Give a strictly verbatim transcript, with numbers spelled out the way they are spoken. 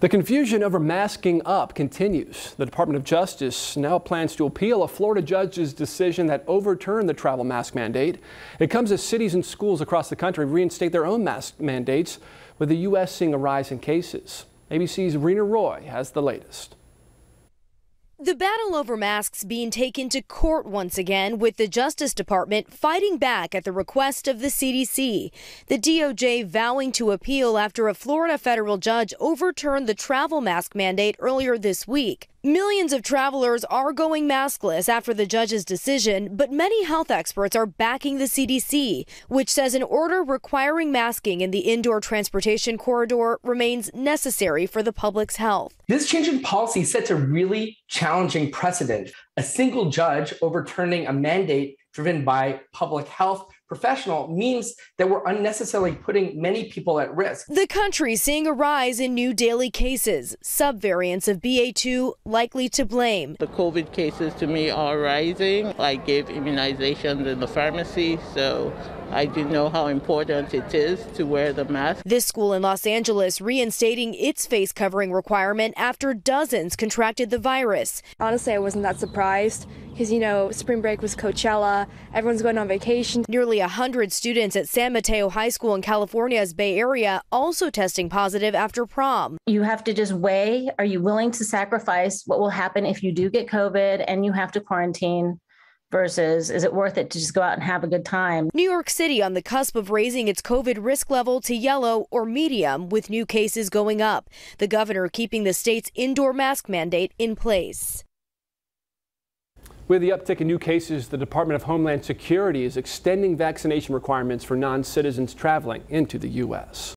The confusion over masking up continues. The Department of Justice now plans to appeal a Florida judge's decision that overturned the travel mask mandate. It comes as cities and schools across the country reinstate their own mask mandates, with the U S seeing a rise in cases. A B C's Rena Roy has the latest. The battle over masks being taken to court once again, with the Justice Department fighting back at the request of the C D C. The D O J vowing to appeal after a Florida federal judge overturned the travel mask mandate earlier this week. Millions of travelers are going maskless after the judge's decision, but many health experts are backing the C D C, which says an order requiring masking in the indoor transportation corridor remains necessary for the public's health. This change in policy sets a really challenging precedent. A single judge overturning a mandate driven by public health professional means that we're unnecessarily putting many people at risk. The country seeing a rise in new daily cases, subvariants of B A two likely to blame. The COVID cases to me are rising. I give immunizations in the pharmacy, so I do know how important it is to wear the mask. This school in Los Angeles reinstating its face covering requirement after dozens contracted the virus. Honestly, I wasn't that surprised because, you know, spring break was Coachella. Everyone's going on vacation. Nearly one hundred students at San Mateo High School in California's Bay Area also testing positive after prom. You have to just weigh, are you willing to sacrifice what will happen if you do get COVID and you have to quarantine? Versus, is it worth it to just go out and have a good time? New York City on the cusp of raising its COVID risk level to yellow or medium, with new cases going up. The governor keeping the state's indoor mask mandate in place. With the uptick in new cases, the Department of Homeland Security is extending vaccination requirements for non-citizens traveling into the U S